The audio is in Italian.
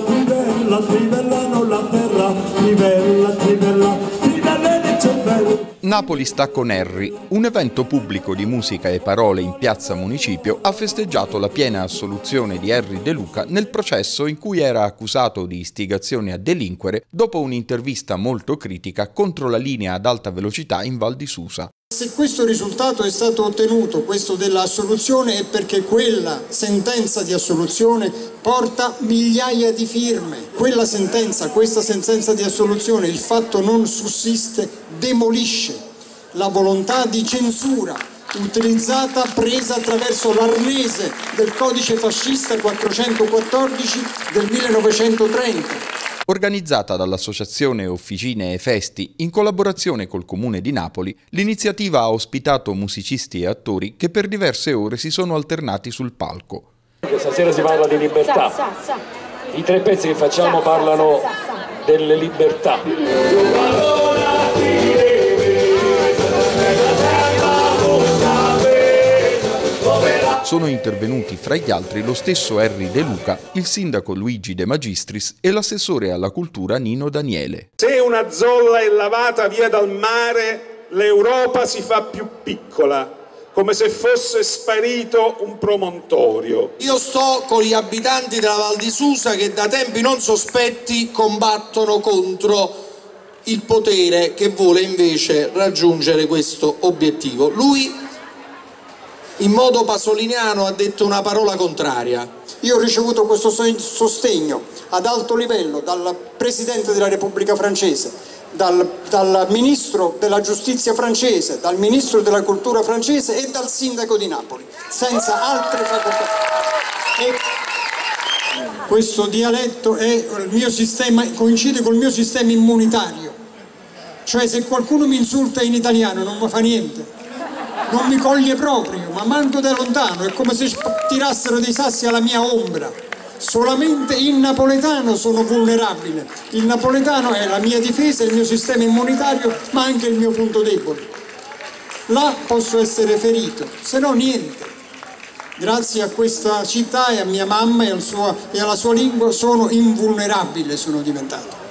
trivella, trivella, trivellano la terra, trivella, trivella, trivella di cervello. Napoli sta con Erri. Un evento pubblico di musica e parole in piazza Municipio ha festeggiato la piena assoluzione di Erri De Luca nel processo in cui era accusato di istigazione a delinquere dopo un'intervista molto critica contro la linea ad alta velocità in Val di Susa. Se questo risultato è stato ottenuto, questo dell'assoluzione, è perché quella sentenza di assoluzione porta migliaia di firme. Quella sentenza, questa sentenza di assoluzione, il fatto non sussiste, demolisce la volontà di censura utilizzata, presa attraverso l'arnese del codice fascista 414 del 1930. Organizzata dall'Associazione Officine e Festi, in collaborazione col Comune di Napoli, l'iniziativa ha ospitato musicisti e attori che per diverse ore si sono alternati sul palco. Questa sera si parla di libertà. I tre pezzi che facciamo parlano delle libertà. Sono intervenuti fra gli altri lo stesso Erri De Luca, il sindaco Luigi De Magistris e l'assessore alla cultura Nino Daniele. Se una zolla è lavata via dal mare, l'Europa si fa più piccola, come se fosse sparito un promontorio. Io sto con gli abitanti della Val di Susa che da tempi non sospetti combattono contro il potere che vuole invece raggiungere questo obiettivo. Lui in modo pasoliniano ha detto una parola contraria. Io ho ricevuto questo sostegno ad alto livello dal Presidente della Repubblica francese, dal Ministro della Giustizia francese, dal Ministro della Cultura francese e dal Sindaco di Napoli, senza altre facoltà. E questo dialetto è il mio sistema, coincide col mio sistema immunitario. Cioè se qualcuno mi insulta in italiano non mi fa niente. Non mi coglie proprio, ma manco da lontano, è come se tirassero dei sassi alla mia ombra. Solamente in napoletano sono vulnerabile. Il napoletano è la mia difesa, il mio sistema immunitario, ma anche il mio punto debole. Là posso essere ferito, se no niente. Grazie a questa città e a mia mamma e alla sua lingua sono invulnerabile, sono diventato.